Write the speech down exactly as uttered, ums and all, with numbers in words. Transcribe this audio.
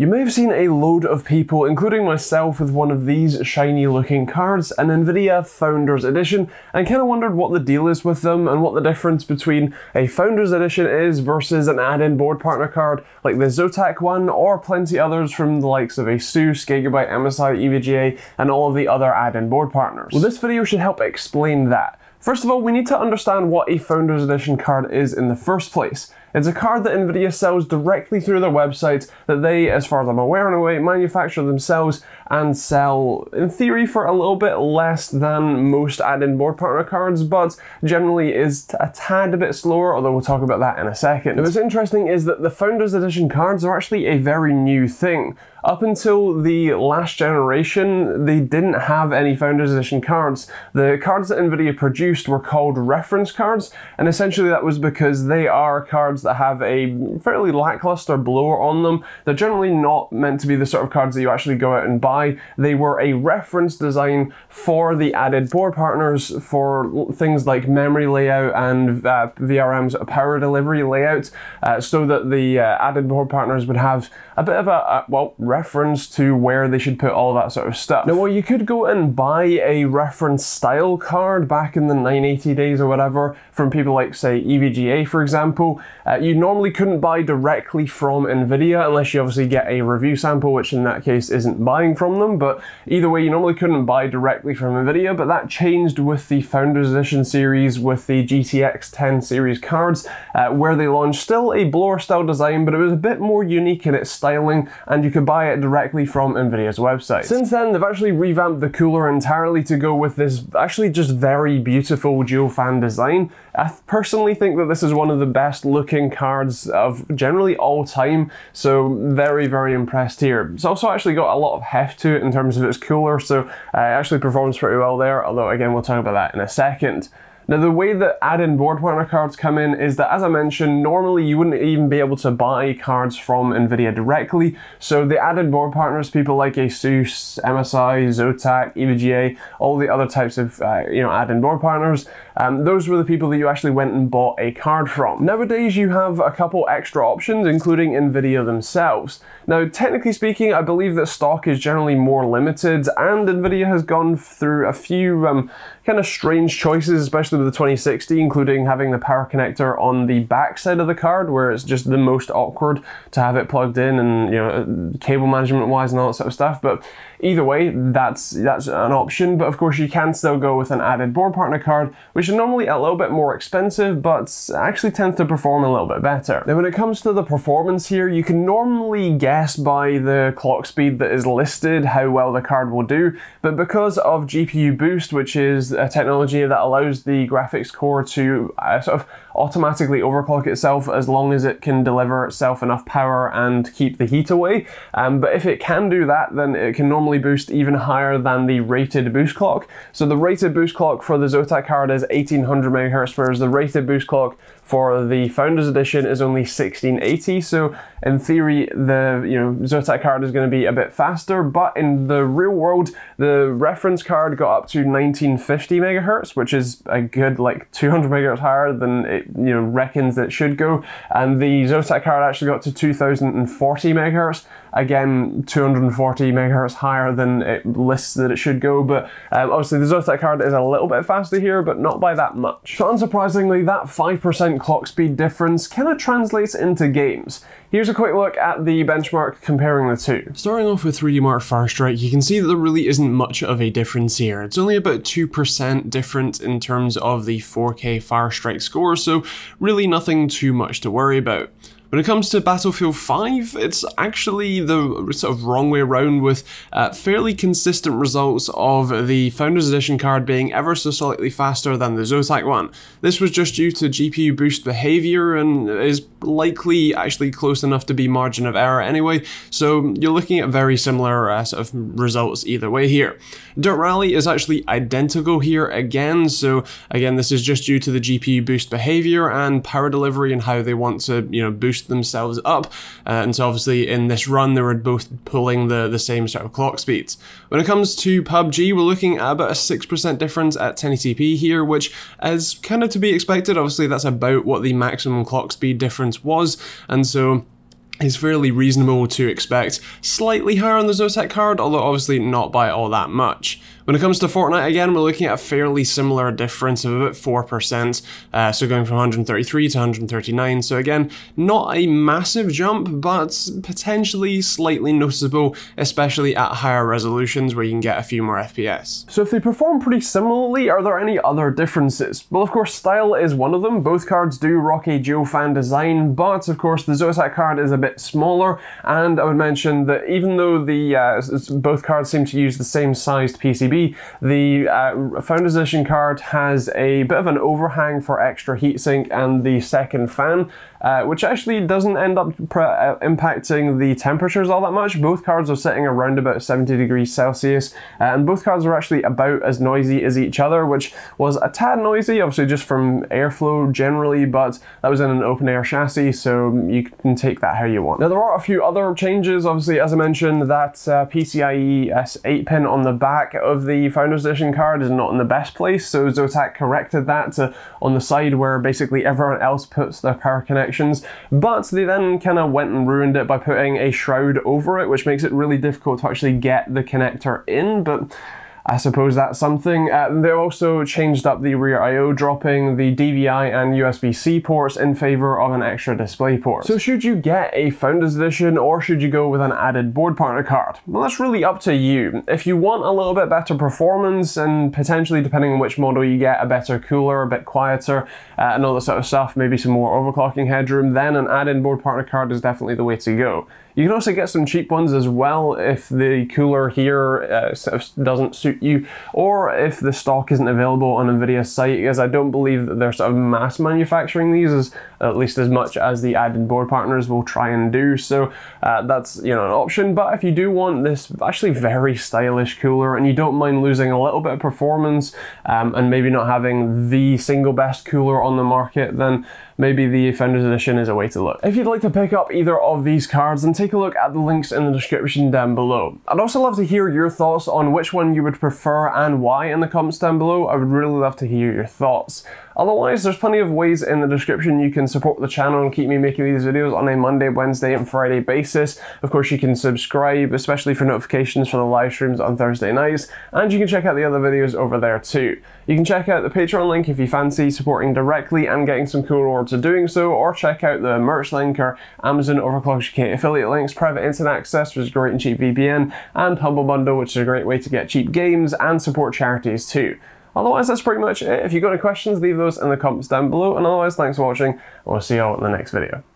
You may have seen a load of people, including myself, with one of these shiny looking cards, an NVIDIA Founders Edition, and kind of wondered what the deal is with them and what the difference between a Founders Edition is versus an add-in board partner card like the Zotac one, or plenty others from the likes of Asus, Gigabyte, M S I, E V G A, and all of the other add-in board partners. Well, this video should help explain that. First of all, we need to understand what a Founders Edition card is in the first place. It's a card that NVIDIA sells directly through their website that they, as far as I'm aware in a way, manufacture themselves and sell, in theory, for a little bit less than most add-in board partner cards, but generally is a tad bit slower, although we'll talk about that in a second. Now, what's interesting is that the Founders Edition cards are actually a very new thing. Up until the last generation, they didn't have any Founders Edition cards. The cards that NVIDIA produced were called reference cards, and essentially that was because they are cards that have a fairly lackluster blower on them. They're generally not meant to be the sort of cards that you actually go out and buy. They were a reference design for the added board partners for things like memory layout and uh, V R M's power delivery layout, uh, so that the uh, added board partners would have a bit of a, a well, reference to where they should put all that sort of stuff. Now, well, you could go and buy a reference style card back in the nine eighty days or whatever from people like, say, E V G A, for example. Uh, you normally couldn't buy directly from NVIDIA unless you obviously get a review sample, which in that case isn't buying from them, but either way, you normally couldn't buy directly from NVIDIA, but that changed with the Founders Edition series with the G T X ten series cards, uh, where they launched still a blower style design, but it was a bit more unique in its styling, and you could buy it directly from NVIDIA's website. Since then, they've actually revamped the cooler entirely to go with this actually just very beautiful dual fan design. I personally think that this is one of the best looking cards of generally all time, so very, very impressed here. It's also actually got a lot of heft to it in terms of its cooler, so it actually performs pretty well there, although again, we'll talk about that in a second. Now, the way that add-in board partner cards come in is that, as I mentioned, normally you wouldn't even be able to buy cards from NVIDIA directly. So the add-in board partners, people like Asus, M S I, Zotac, E V G A, all the other types of uh, you know add-in board partners, um, those were the people that you actually went and bought a card from. Nowadays, you have a couple extra options, including NVIDIA themselves. Now, technically speaking, I believe that stock is generally more limited, and NVIDIA has gone through a few um, kind of strange choices, especially the twenty sixty, including having the power connector on the back side of the card, where it's just the most awkward to have it plugged in, and you know, cable management wise and all that sort of stuff. But either way, that's that's an option. But of course, you can still go with an added board partner card, which is normally a little bit more expensive, but actually tends to perform a little bit better. Now, when it comes to the performance here, you can normally guess by the clock speed that is listed how well the card will do, but because of G P U boost, which is a technology that allows the graphics core to uh, sort of automatically overclock itself as long as it can deliver itself enough power and keep the heat away. Um, but if it can do that, then it can normally boost even higher than the rated boost clock. So the rated boost clock for the Zotac card is eighteen hundred megahertz, whereas the rated boost clock for the Founders Edition is only sixteen eighty. So in theory, the you know Zotac card is going to be a bit faster, but in the real world, the reference card got up to nineteen fifty megahertz, which is a good like two hundred megahertz higher than it you know reckons that it should go, and the Zotac card actually got to two thousand forty megahertz, again two hundred forty megahertz higher than it lists that it should go, but um, obviously the Zotac card is a little bit faster here, but not by that much. So unsurprisingly, that five percent clock speed difference kind of translates into games. Here's a quick look at the benchmark comparing the two. Starting off with three D Mark Firestrike, you can see that there really isn't much of a difference here. It's only about two percent different in terms of the four K Firestrike score, so really nothing too much to worry about. When it comes to Battlefield five, it's actually the sort of wrong way around, with uh, fairly consistent results of the Founders Edition card being ever so slightly faster than the Zotac one. This was just due to G P U boost behavior and is likely actually close enough to be margin of error anyway, so you're looking at very similar uh, sort of results either way here. Dirt Rally is actually identical here again, so again this is just due to the G P U boost behavior and power delivery and how they want to you know boost themselves up, uh, and so obviously in this run they were both pulling the, the same sort of clock speeds. When it comes to P U B G, we're looking at about a six percent difference at ten eighty p here, which is kind of to be expected. Obviously that's about what the maximum clock speed difference was, and so is fairly reasonable to expect. Slightly higher on the Zotac card, although obviously not by all that much. When it comes to Fortnite, again, we're looking at a fairly similar difference of about four percent, uh, so going from one hundred thirty-three to one hundred thirty-nine, so again, not a massive jump, but potentially slightly noticeable, especially at higher resolutions where you can get a few more F P S. So if they perform pretty similarly, are there any other differences? Well, of course, style is one of them. Both cards do rock a dual-fan design, but of course, the Zotac card is a bit smaller, and I would mention that even though the uh, both cards seem to use the same sized P C B, the uh, Founders Edition card has a bit of an overhang for extra heatsink and the second fan, uh, which actually doesn't end up pre uh, impacting the temperatures all that much. Both cards are sitting around about seventy degrees Celsius, uh, and both cards are actually about as noisy as each other, which was a tad noisy, obviously just from airflow generally, but that was in an open air chassis, so you can take that how you want. Now there are a few other changes, obviously as I mentioned, that uh, P C I E S eight pin on the back of the The Founders Edition card is not in the best place, so Zotac corrected that to on the side where basically everyone else puts their power connections, but they then kind of went and ruined it by putting a shroud over it, which makes it really difficult to actually get the connector in, but I suppose that's something. Uh, they also changed up the rear I O, dropping the D V I and U S B C ports in favor of an extra display port. So should you get a Founders Edition or should you go with an added board partner card? Well, that's really up to you. If you want a little bit better performance and potentially, depending on which model you get, a better cooler, a bit quieter, uh, and all that sort of stuff, maybe some more overclocking headroom, then an add-in board partner card is definitely the way to go. You can also get some cheap ones as well if the cooler here uh, sort of doesn't suit you, or if the stock isn't available on NVIDIA's site, because I don't believe that they're sort of mass manufacturing these, as at least as much as the added board partners will try and do, so uh, that's, you know, an option. But if you do want this actually very stylish cooler and you don't mind losing a little bit of performance um, and maybe not having the single best cooler on the market, then maybe the Founders Edition is a way to look. If you'd like to pick up either of these cards, then take a look at the links in the description down below. I'd also love to hear your thoughts on which one you would prefer and why in the comments down below. I would really love to hear your thoughts. Otherwise, there's plenty of ways in the description you can support the channel and keep me making these videos on a Monday, Wednesday, and Friday basis. Of course, you can subscribe, especially for notifications for the live streams on Thursday nights, and you can check out the other videos over there too. You can check out the Patreon link if you fancy supporting directly and getting some cool rewards for doing so, or check out the merch link or Amazon Overclockers U K affiliate links, Private Internet Access, which is great and cheap V P N, and Humble Bundle, which is a great way to get cheap games and support charities too. Otherwise, that's pretty much it. If you've got any questions, leave those in the comments down below, and otherwise, thanks for watching, and we'll see you all in the next video.